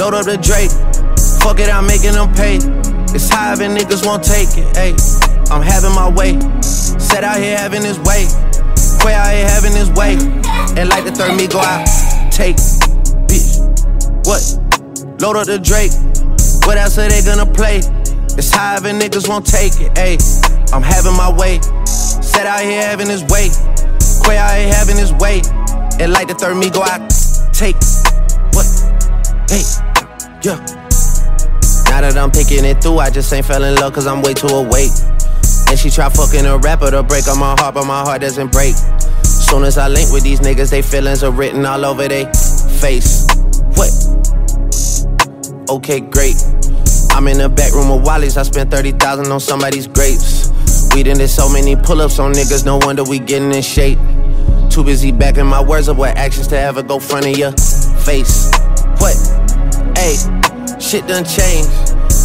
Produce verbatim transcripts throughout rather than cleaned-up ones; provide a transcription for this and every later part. Load up the Drake, fuck it, I'm making them pay. It's high and niggas won't take it, ayy. I'm having my way, set out here having his way. Quay out here having his way. And like the third Migo, I take it, bitch. What? Load up the Drake, what else are they gonna play? It's high and niggas won't take it, ayy. I'm having my way, set out here having his way. Quay out here having his way. And like the third Migo, I take it. What? Hey. Yeah. Now that I'm picking it through, I just ain't fell in love cause I'm way too awake. And she try fucking a rapper to break up my heart, but my heart doesn't break. Soon as I link with these niggas, they feelings are written all over they face. What? Okay, great. I'm in the back room of Wally's, I spent thirty thousand on somebody's grapes. We done did so many pull-ups on niggas, no wonder we getting in shape. Too busy backing my words up with actions to ever go front of your face. What? Ayy, shit done changed.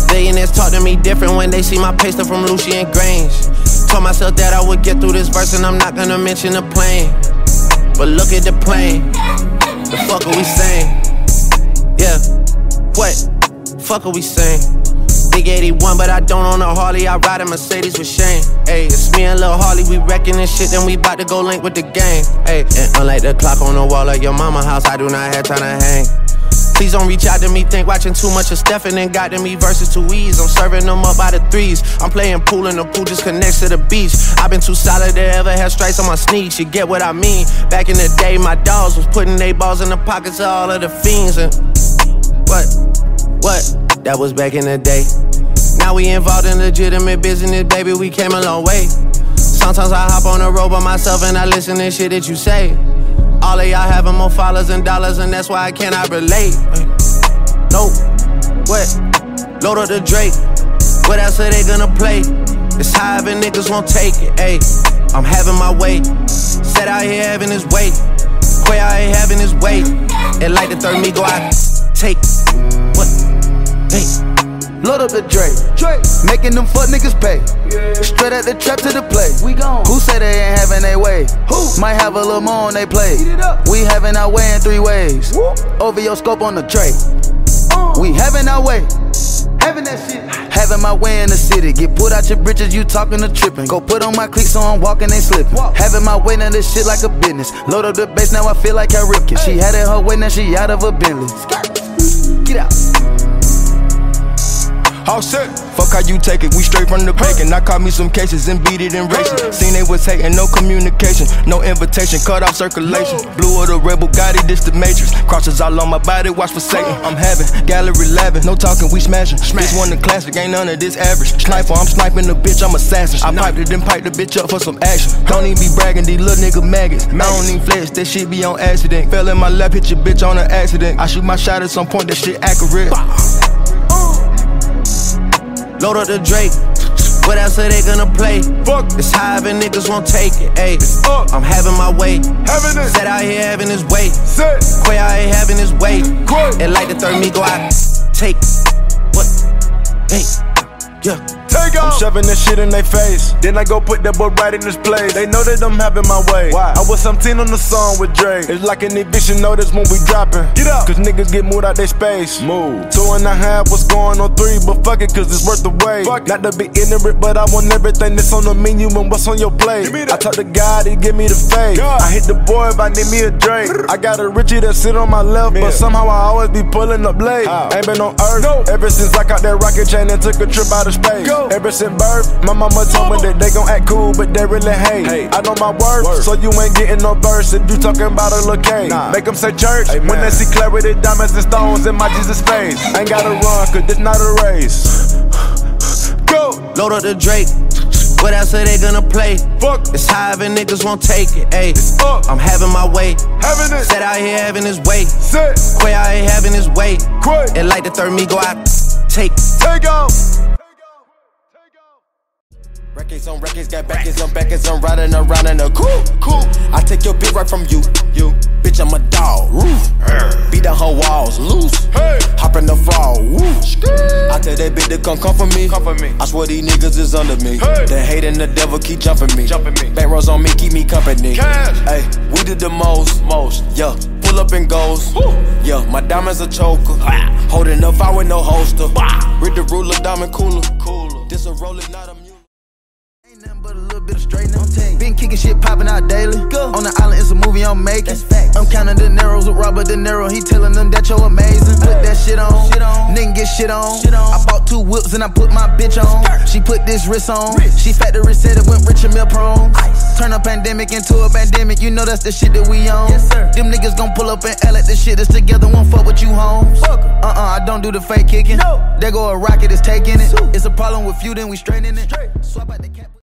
Billionaires talk to me different when they see my pay stuff from Lucian Grange. Told myself that I would get through this verse and I'm not gonna mention the plane. But look at the plane. The fuck are we saying? Yeah, what? Fuck are we saying? Big eighty-one, but I don't own a Harley, I ride a Mercedes with Shane. Ayy, it's me and Lil Harley, we wrecking this shit, then we bout to go link with the gang. Ayy, and unlike the clock on the wall of your mama's house, I do not have time to hang. Please don't reach out to me, think watching too much of Stefan and got to me versus two E's. I'm serving them up by the threes. I'm playing pool and the pool just connects to the beach. I've been too solid to ever have stripes on my sneaks. You get what I mean? Back in the day, my dogs was putting they balls in the pockets of all of the fiends. And what? What? That was back in the day. Now we involved in legitimate business, baby, we came a long way. Sometimes I hop on the road by myself and I listen to shit that you say. All of y'all having more followers and dollars, and that's why I cannot relate. Nope. What? Load up the Drake. What else are they gonna play? It's high and niggas won't take it. Ayy, I'm having my way. Set out here having his way. Quay out here having his way. And like the third Migo, I take it. What? Hey. Load up the Drake, Drake, making them fuck niggas pay. Yeah. Straight at the trap to the play. We gone. Who say they ain't having they way? Who might have a little more on they play? We having our way in three ways. Whoop. Over your scope on the Drake. Uh. We having our way. Having that shit. Having my way in the city. Get put out your britches, you talking to tripping. Go put on my cleats so I'm walking and slipping. Walk. Having my way in this shit like a business. Load up the bass, now I feel like I ripped it. Hey. She had it her way, now she out of a Bentley. Skirt. Get out. All set. Fuck how you take it, we straight from the bacon. I caught me some cases and beat it in racing. Seen they was hating, no communication, no invitation, cut off circulation. Blue of the rebel, got it, this the matrix. Crosses all on my body, watch for Satan. I'm having gallery laughing, no talking, we smashing. This one the classic, ain't none of this average. Sniper, I'm sniping the bitch, I'm assassin. I piped it, then piped the bitch up for some action. Don't even be bragging, these little nigga maggots. I don't even flex, that shit be on accident. Fell in my lap, hit your bitch on an accident. I shoot my shot at some point, that shit accurate. Load up the Drake. What else are they gonna play? Fuck. It's high and niggas won't take it. Ayy, I'm having my way. Having it. Set out here having his way. Set. Quay out here having his way. Quay. And like the third Migo, I take what? Hey, yeah. Take out. I'm shoving this shit in their face. Then I go put that boy right in his place. They know that I'm having my way. Why? I was seventeen on the song with Drake. It's like an eviction notice when we dropping. Get up. Cause niggas get moved out their space. Move. Two and a half, what's going on three? But fuck it, cause it's worth the wait. Fuck. Not to be ignorant, but I want everything that's on the menu and what's on your plate. I talk to God, he give me the faith. God. I hit the boy if I need me a Drake. I got a Richie that sit on my left, man. But somehow I always be pulling up late. How? Ain't been on earth. No. Ever since I caught that rocket chain and took a trip out of space. Go. Ever since birth, my mama told me that they gon' act cool, but they really hate. Hey. I know my worth, worth, so you ain't getting no verse if you talking about a little cake. Nah. Make them say church. Amen. When they see clarity, diamonds and stones in my Jesus face. I ain't gotta run, cause this not a race. Go! Load up the Drake. What else are they gonna play? Fuck. It's high and niggas won't take it. Ayy, I'm having my way. Having it. Set out here having his way. Set. Quay out here having his way. Quay. And like the third Migo, I take. Take off. Records on records, got backers on backers, I'm riding around in a coupe. Cool. I take your bitch right from you, you. Bitch, I'm a dog, roof. Hey. Beat down her walls, loose. Hey. Hop in the fall, woo. I tell that bitch to come come for me. Come for me. I swear these niggas is under me. Hey. The hate and the devil keep jumping me. Jumping me. Bankrolls on me, keep me company. Hey, we did the most, most, yeah. up and goes. Woo. Yeah, my diamonds a choker. Wow. Holding up, I with no holster. Wow. Read the ruler, diamond cooler. Cooler. This a roller, not a mule. Ain't nothing but a little bit of straightening on tape. Been kicking shit, popping out daily. Go. On the island, it's a movie I'm making. That's facts. I'm counting the narrows with Robert De Niro. He telling them that you're amazing. Hey. Put that shit on. Shit on. Nigga get shit on. Shit on. I bought two whips and I put my bitch on. Skirt. She put this wrist on. Rich. She factory said it went rich and meal prone. Turn a pandemic into a pandemic, you know that's the shit that we on. Yes, sir. Them niggas gon' pull up and L at the shit that's together, won't fuck with you, homes. Uh-uh, I don't do the fake kicking. No. There go a rocket, it's taking it. It's a problem with you, then we straightening it. Straight. Swap out the cap.